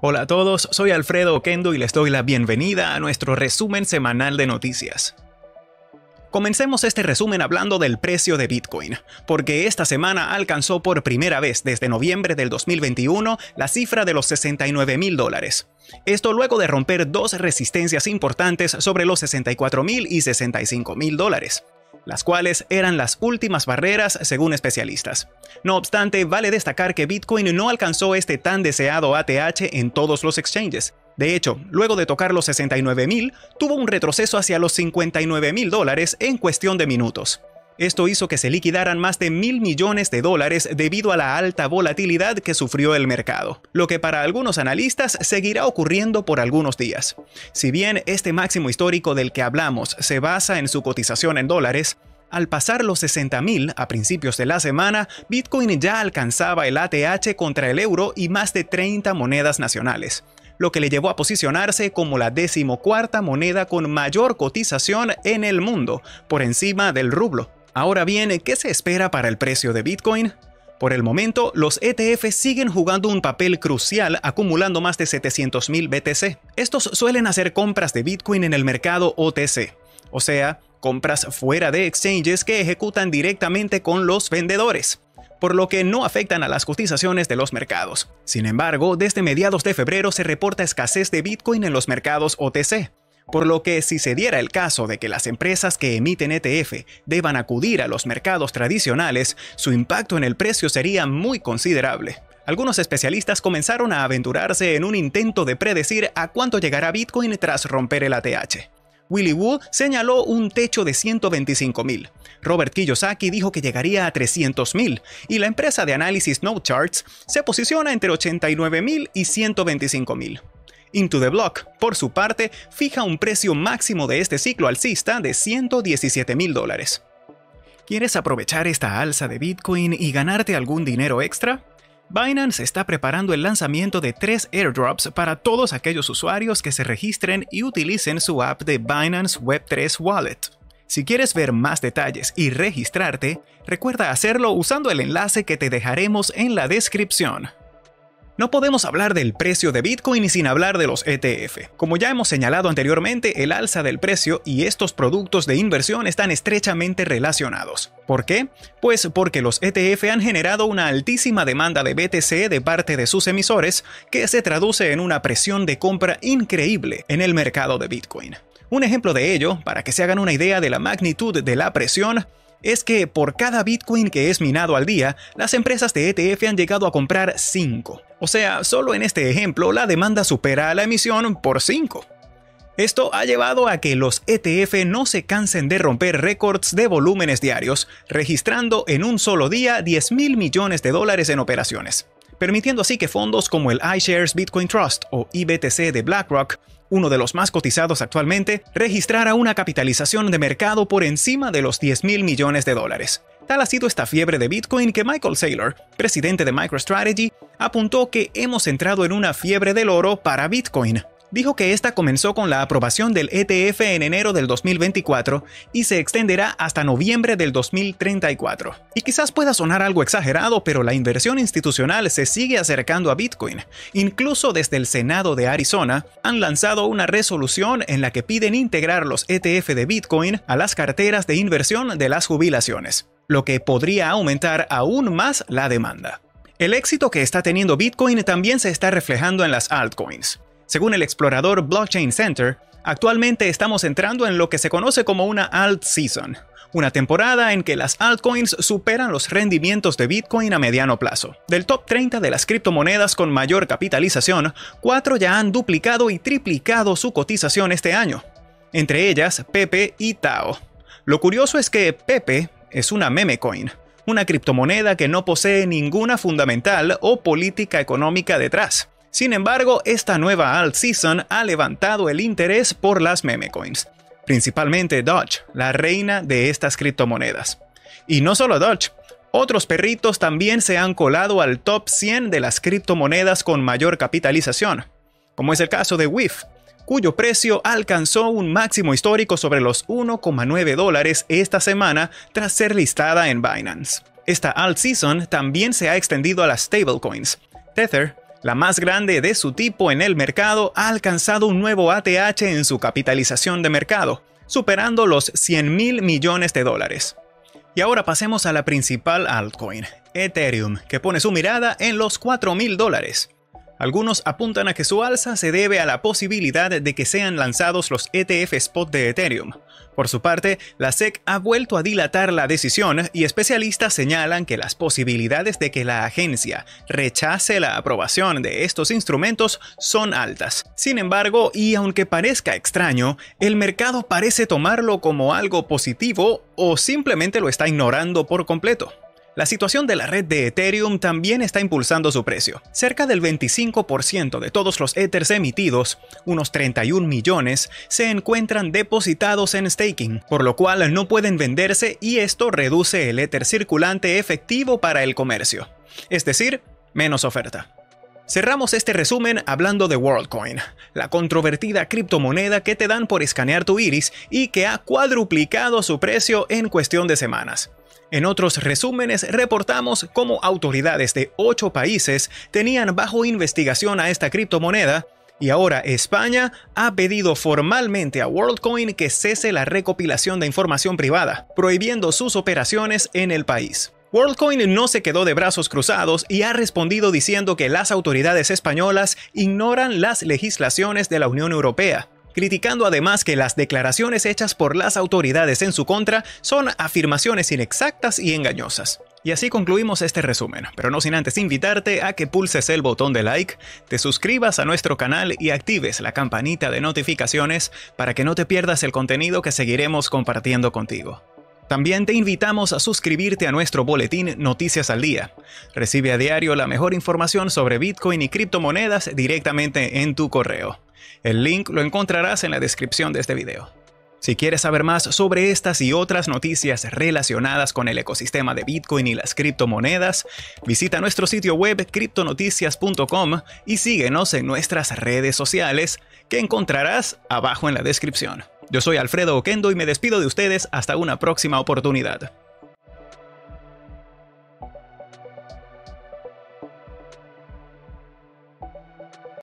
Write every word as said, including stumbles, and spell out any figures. Hola a todos, soy Alfredo Oquendo y les doy la bienvenida a nuestro resumen semanal de noticias. Comencemos este resumen hablando del precio de Bitcoin, porque esta semana alcanzó por primera vez desde noviembre del dos mil veintiuno la cifra de los sesenta y nueve mil dólares. Esto luego de romper dos resistencias importantes sobre los sesenta y cuatro mil y sesenta y cinco mil dólares, las cuales eran las últimas barreras según especialistas. No obstante, vale destacar que Bitcoin no alcanzó este tan deseado A T H en todos los exchanges. De hecho, luego de tocar los sesenta y nueve mil, tuvo un retroceso hacia los cincuenta y nueve mil dólares en cuestión de minutos. Esto hizo que se liquidaran más de mil millones de dólares debido a la alta volatilidad que sufrió el mercado, lo que para algunos analistas seguirá ocurriendo por algunos días. Si bien este máximo histórico del que hablamos se basa en su cotización en dólares, al pasar los sesenta mil a principios de la semana, Bitcoin ya alcanzaba el A T H contra el euro y más de treinta monedas nacionales, lo que le llevó a posicionarse como la decimocuarta moneda con mayor cotización en el mundo, por encima del rublo. Ahora bien, ¿qué se espera para el precio de Bitcoin? Por el momento, los E T F siguen jugando un papel crucial, acumulando más de setecientos mil B T C. Estos suelen hacer compras de Bitcoin en el mercado O T C, o sea, compras fuera de exchanges que ejecutan directamente con los vendedores, por lo que no afectan a las cotizaciones de los mercados. Sin embargo, desde mediados de febrero se reporta escasez de Bitcoin en los mercados O T C, por lo que si se diera el caso de que las empresas que emiten E T F deban acudir a los mercados tradicionales, su impacto en el precio sería muy considerable. Algunos especialistas comenzaron a aventurarse en un intento de predecir a cuánto llegará Bitcoin tras romper el A T H. Willy Woo señaló un techo de ciento veinticinco mil, Robert Kiyosaki dijo que llegaría a trescientos mil y la empresa de análisis NoteCharts se posiciona entre ochenta y nueve mil y ciento veinticinco mil. Into the Block, por su parte, fija un precio máximo de este ciclo alcista de ciento diecisiete mil dólares. ¿Quieres aprovechar esta alza de Bitcoin y ganarte algún dinero extra? Binance está preparando el lanzamiento de tres airdrops para todos aquellos usuarios que se registren y utilicen su app de Binance web tres Wallet. Si quieres ver más detalles y registrarte, recuerda hacerlo usando el enlace que te dejaremos en la descripción. No podemos hablar del precio de Bitcoin sin hablar de los E T F. Como ya hemos señalado anteriormente, el alza del precio y estos productos de inversión están estrechamente relacionados. ¿Por qué? Pues porque los E T F han generado una altísima demanda de B T C de parte de sus emisores, que se traduce en una presión de compra increíble en el mercado de Bitcoin. Un ejemplo de ello, para que se hagan una idea de la magnitud de la presión, es que por cada Bitcoin que es minado al día, las empresas de E T F han llegado a comprar cinco. O sea, solo en este ejemplo la demanda supera a la emisión por cinco. Esto ha llevado a que los E T F no se cansen de romper récords de volúmenes diarios, registrando en un solo día diez mil millones de dólares en operaciones, permitiendo así que fondos como el iShares Bitcoin Trust o I B T C de BlackRock, uno de los más cotizados actualmente, registrara una capitalización de mercado por encima de los diez mil millones de dólares. Tal ha sido esta fiebre de Bitcoin que Michael Saylor, presidente de MicroStrategy, apuntó que hemos entrado en una fiebre del oro para Bitcoin. Dijo que esta comenzó con la aprobación del E T F en enero del dos mil veinticuatro y se extenderá hasta noviembre del dos mil treinta y cuatro. Y quizás pueda sonar algo exagerado, pero la inversión institucional se sigue acercando a Bitcoin. Incluso desde el Senado de Arizona han lanzado una resolución en la que piden integrar los E T F de Bitcoin a las carteras de inversión de las jubilaciones, lo que podría aumentar aún más la demanda. El éxito que está teniendo Bitcoin también se está reflejando en las altcoins. Según el explorador Blockchain Center, actualmente estamos entrando en lo que se conoce como una altseason, una temporada en que las altcoins superan los rendimientos de Bitcoin a mediano plazo. Del top treinta de las criptomonedas con mayor capitalización, cuatro ya han duplicado y triplicado su cotización este año, entre ellas Pepe y Tao. Lo curioso es que Pepe es una meme coin, una criptomoneda que no posee ninguna fundamental o política económica detrás. Sin embargo, esta nueva altseason ha levantado el interés por las memecoins, principalmente Doge, la reina de estas criptomonedas. Y no solo Doge, otros perritos también se han colado al top cien de las criptomonedas con mayor capitalización, como es el caso de W I F, cuyo precio alcanzó un máximo histórico sobre los uno coma nueve dólares esta semana tras ser listada en Binance. Esta altseason también se ha extendido a las stablecoins. Tether, la más grande de su tipo en el mercado, ha alcanzado un nuevo A T H en su capitalización de mercado, superando los cien mil millones de dólares. Y ahora pasemos a la principal altcoin, Ethereum, que pone su mirada en los cuatro mil dólares. Algunos apuntan a que su alza se debe a la posibilidad de que sean lanzados los E T F spot de Ethereum. Por su parte, la S E C ha vuelto a dilatar la decisión y especialistas señalan que las posibilidades de que la agencia rechace la aprobación de estos instrumentos son altas. Sin embargo, y aunque parezca extraño, el mercado parece tomarlo como algo positivo o simplemente lo está ignorando por completo. La situación de la red de Ethereum también está impulsando su precio. Cerca del veinticinco por ciento de todos los Ethers emitidos, unos treinta y un millones, se encuentran depositados en staking, por lo cual no pueden venderse y esto reduce el Ether circulante efectivo para el comercio. Es decir, menos oferta. Cerramos este resumen hablando de Worldcoin, la controvertida criptomoneda que te dan por escanear tu iris y que ha cuadruplicado su precio en cuestión de semanas. En otros resúmenes reportamos cómo autoridades de ocho países tenían bajo investigación a esta criptomoneda y ahora España ha pedido formalmente a Worldcoin que cese la recopilación de información privada, prohibiendo sus operaciones en el país. Worldcoin no se quedó de brazos cruzados y ha respondido diciendo que las autoridades españolas ignoran las legislaciones de la Unión Europea, criticando además que las declaraciones hechas por las autoridades en su contra son afirmaciones inexactas y engañosas. Y así concluimos este resumen, pero no sin antes invitarte a que pulses el botón de like, te suscribas a nuestro canal y actives la campanita de notificaciones para que no te pierdas el contenido que seguiremos compartiendo contigo. También te invitamos a suscribirte a nuestro boletín Noticias al Día. Recibe a diario la mejor información sobre Bitcoin y criptomonedas directamente en tu correo. El link lo encontrarás en la descripción de este video. Si quieres saber más sobre estas y otras noticias relacionadas con el ecosistema de Bitcoin y las criptomonedas, visita nuestro sitio web cripto noticias punto com y síguenos en nuestras redes sociales que encontrarás abajo en la descripción. Yo soy Alfredo Oquendo y me despido de ustedes hasta una próxima oportunidad.